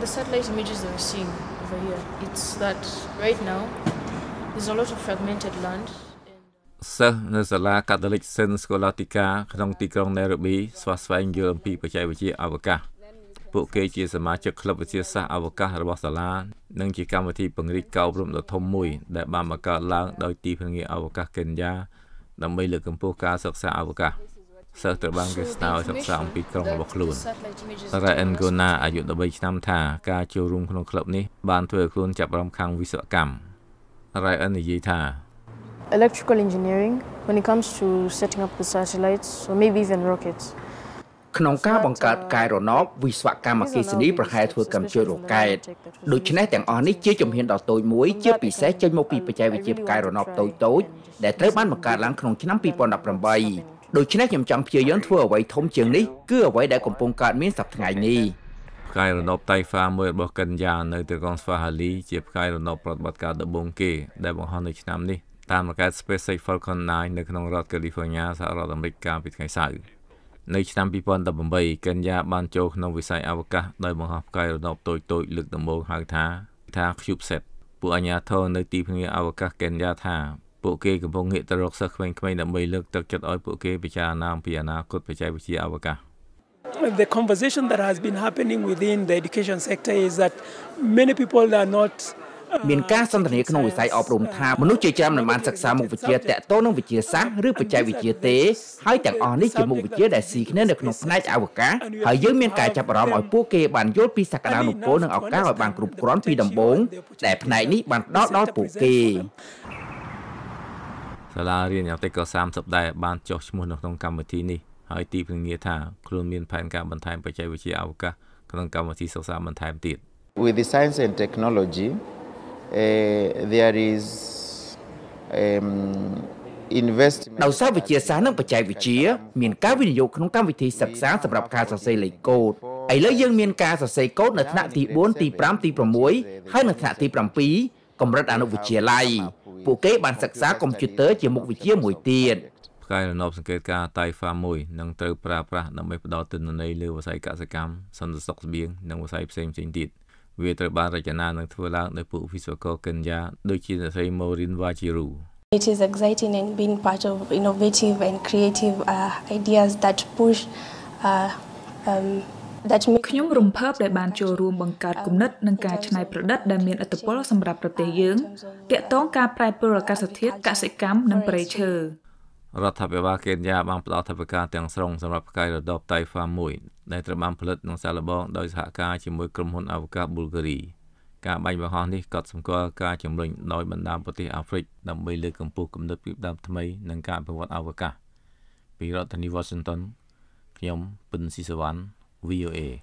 the satellite images that we're seeing over here, it's that right now there's a lot of fragmented land. So, there's a lot of Catholic Saint Scholastica, Krontikong Nairobi, Swaswang Yumpi, Pachavichi Avaka. Bookage is a magic club with your sa Avaka, Rabasalan, Nanki Kamati Pangri Kabrum, the Tomui, that Bamaka Lang, Doti Pangi Avaka Kenya, the Mila Kampokas of Sa Avaka. So, the bank is now of Sam Pitong of Clun. Sarah and Gona, I use the Bay Namta, Kacho Room Club, Ban to a Clun Chapram Kang Visak Kam. Right and the Yita. Electrical engineering, when it comes to setting up the satellites, or maybe even rockets. Knonka Bonkat Kaironov, Viswakam Kisini, perhaps will come to Rokai. Lucinet and Oni Chichum Hind of Toy Mui, Chippy Set, Mopi Pajavich Kaironov Toy Toy, that Treban Makalan Knonkinam people up from Bay. Lucinet and Champion threw away Tom Chimney, go away that Componkat means up Tiny. Kaironov Taifa, Murbokan Jan, the Gons for Hali, Chip Kaironov brought Batka the Bunke, Devon Honich Namni. Tam Cat Space Falcon 9, the Knongrod California, Sarah and Rick Carpet Kaisai. Next time people in the Bombay, Kenya, Banjo, Novisai Avaka, Diamond Half Kaironov Toy Toy, look the Mong Hagta, Ta Cube Set, Puanato, no deeping Avaka, Kenya, Ta, Poke, Bong hit the rock circling, made the way look, Dr. Oipoke, Pichana, Piana, could Pichavichi Avaka. The conversation that has been happening within the education sector is that many people are not. Mean cast on the economic side of room time, Manucham and Mansakam with your taton with your sack, Rupacha with your day, high tech on it, you move with your signal of night our car, how you mean catch up around or poke, and your piece of Kalam Bone or Car Bank Group Grandpidam Bone, that night need but not poke. Salary and your take of Sam's of Diet Ban Josh Moon of Don Camatini, high deep in your town, Clumian Pan Carbon Time, Pachavichi Avaka, Colon Camatis of Salmon Time did. With the science and technology, there is investment. Now, so with your son of Pachavichia, mean Cavin Yokon can with his success about Casa Sale Gold. I love young men Casa Sale Gold, not the bone tea pramty from Moy, Hanatati from P, Comrade and with your lie. Poke and success computer, you move with your moitian. Kaironov Kaka, Taifa Moy, Nung Trapra, no map daughter, no nail was I Casacam, son of stocks being, no was I same thing did. We are about to the It is exciting and being part of innovative and creative ideas that push that make you room pub that banjo room bunkard gumnut and catch night product that mean at the polos and rap the young get tonka priper cassette cassicam and preacher. Rathapiva Kenya bumped out of a cat and strong some rap kind of dog Taifa Moy. Later bumplet no salabon, does Haka, Chimwicum on Avaka Bulgari. Cat by Mahani got some car, catch and bring Noiman Dampoti Afrik, dumb by Lick and Pook and the peep dump to me, then can't be what Avaka. Pirate in Washington, Kyum, Punsisavan, VOA.